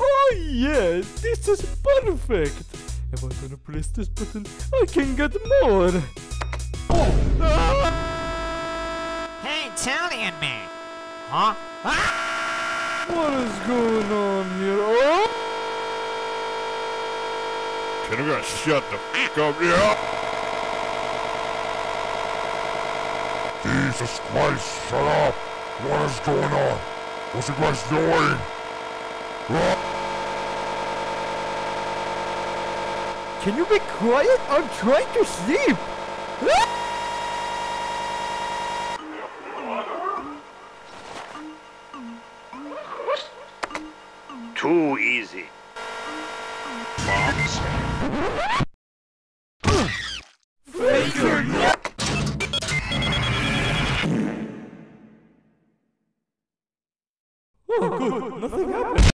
Oh yeah, this is perfect. If I'm gonna press this button, I can get more. Oh. Ah! Hey, Italian man. Huh? Ah! What is going on here? Oh! Can I gotta shut the f*** up here? Yeah. Jesus Christ, shut up! What is going on? What's the guys doing? Ah. Can you be quiet? I'm trying to sleep! Ah. Too easy. Bombs. Oh, good. Nothing happened.